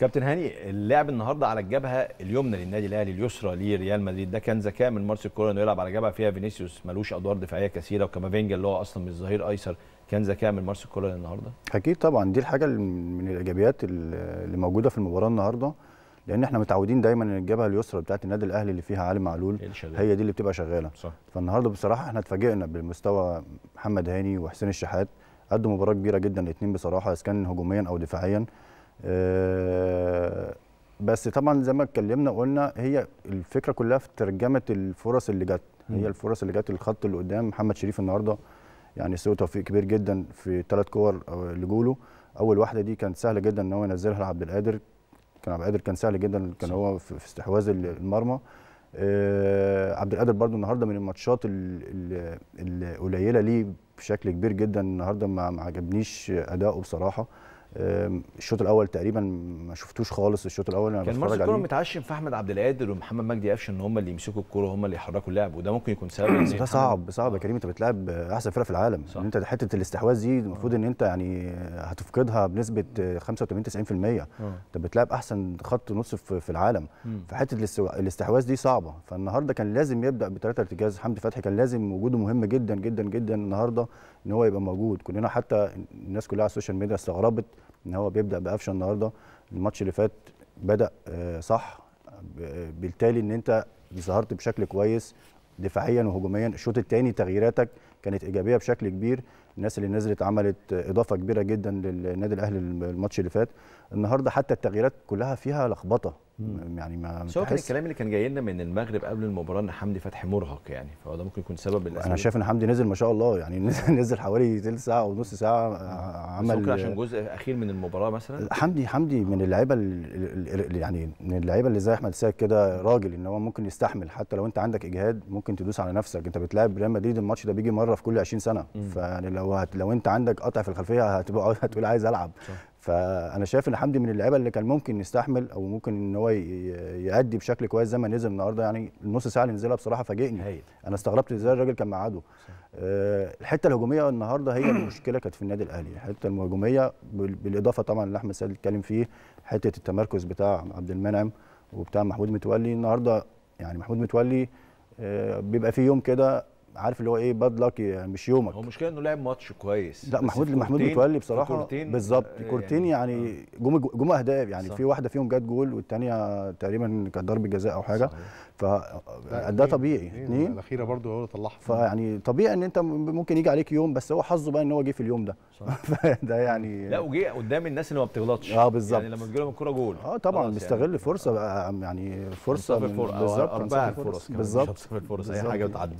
كابتن هاني، اللعب النهارده على الجبهه اليمنى للنادي الاهلي اليسرى لريال مدريد، ده كان ذكاء من مارسيل كولر انه يلعب على جبهه فيها فينيسيوس ملوش ادوار دفاعيه كثيره، وكامافينجا اللي هو اصلا من الظهير ايسر، كان ذكاء من مارسيل كولر النهارده؟ اكيد طبعا، دي الحاجه من الايجابيات اللي موجوده في المباراه النهارده، لان احنا متعودين دايما ان الجبهه اليسرى بتاعه النادي الاهلي اللي فيها علي معلول هي دي اللي بتبقى شغاله صح. فالنهارده بصراحه احنا اتفاجئنا بمستوى محمد هاني وحسين الشحات، قدموا مباراه كبيره جدا الاثنين بصراحه، اذا كان هجوميا او دفاعيا. بس طبعا زي ما اتكلمنا وقلنا، هي الفكره كلها في ترجمه الفرص اللي جت، هي الفرص اللي جت الخط اللي قدام. محمد شريف النهارده يعني سوى توفيق كبير جدا في 3 كور لجوله. اول واحده دي كانت سهله جدا ان هو ينزلها لعبد القادر، كان عبد القادر كان سهل جدا، كان هو في استحواذ المرمى. عبد القادر برده النهارده من الماتشات القليله ليه بشكل كبير جدا، النهارده ما عجبنيش اداؤه بصراحه. الشوط الاول تقريبا ما شفتوش خالص، الشوط الاول انا بتفرج عليه كان مارسيل كولر متعشم في احمد عبد القادر ومحمد مجدي قفشه ان هم اللي يمسكوا الكوره وهم اللي يحركوا اللعب، وده ممكن يكون سبب. ده صعب يا كريم، انت بتلعب احسن فرقه في العالم، ان انت حته الاستحواذ دي المفروض ان انت يعني هتفقدها بنسبه 85-90%، انت بتلعب احسن خط نص في العالم، فحته الاستحواذ دي صعبه. فالنهارده كان لازم يبدا ب3 ارتكاز، حمدي فتحي كان لازم وجوده مهم جدا جدا جدا النهارده ان هو يبقى موجود. كلنا حتى الناس كلها على السوشيال ميديا استغربت ان هو بيبدا بقفشه النهارده، الماتش اللي فات بدا صح، بالتالي ان انت ظهرت بشكل كويس دفاعيا وهجوميا. الشوط الثاني تغييراتك كانت ايجابيه بشكل كبير، الناس اللي نزلت عملت اضافه كبيره جدا للنادي الاهلي الماتش اللي فات. النهارده حتى التغييرات كلها فيها لخبطه، يعني ما سواء كان الكلام اللي كان جاي لنا من المغرب قبل المباراه ان حمدي فتحي مرهق، يعني فهو ده ممكن يكون سبب. انا شايف ان حمدي نزل ما شاء الله، يعني نزل حوالي تلت ساعه ونص ساعه، عمل ممكن عشان جزء اخير من المباراه مثلا. حمدي من اللعيبه يعني من اللعيبه اللي زي احمد السيد كده، راجل ان هو ممكن يستحمل حتى لو انت عندك اجهاد، ممكن تدوس على نفسك. انت بتلعب ريال مدريد، الماتش ده بيجي مره في كل 20 سنه، فيعني لو انت عندك قطع في الخلفيه هتقول عايز العب صح. فانا شايف ان حمدي من اللعيبه اللي كان ممكن يستحمل او ممكن ان هو يأدي بشكل كويس زي ما نزل النهارده. يعني النص ساعه اللي نزلها بصراحه فاجئني، انا استغربت ازاي الراجل كان معاده. الحته الهجوميه النهارده هي المشكله كانت في النادي الاهلي، الحته الهجوميه بالاضافه طبعا اللي احمد سيد اتكلم فيه، حته التمركز بتاع عبد المنعم وبتاع محمود متولي النهارده. يعني محمود متولي بيبقى في يوم كده، عارف اللي هو ايه، باد لاك، يعني مش يومك. هو المشكله انه لعب ماتش كويس، لا محمود متولي بصراحه بالظبط كورتين، يعني جم اهداف، يعني صح. في واحده فيهم جت جول والثانيه تقريبا كانت ضربه جزاء او حاجه، فده طبيعي. اثنين الاخيره برده هو اللي طلعها، فيعني طبيعي ان انت ممكن يجي عليك يوم، بس هو حظه بقى ان هو جه في اليوم ده فده يعني لا، وجه قدام الناس اللي ما بتغلطش، بالظبط، يعني لما تجي لهم الكوره جول طبعا بيستغل يعني فرصه بقى، يعني فرصه بالظبط، 4 فرص بالظبط، اي حاجه بتعدي.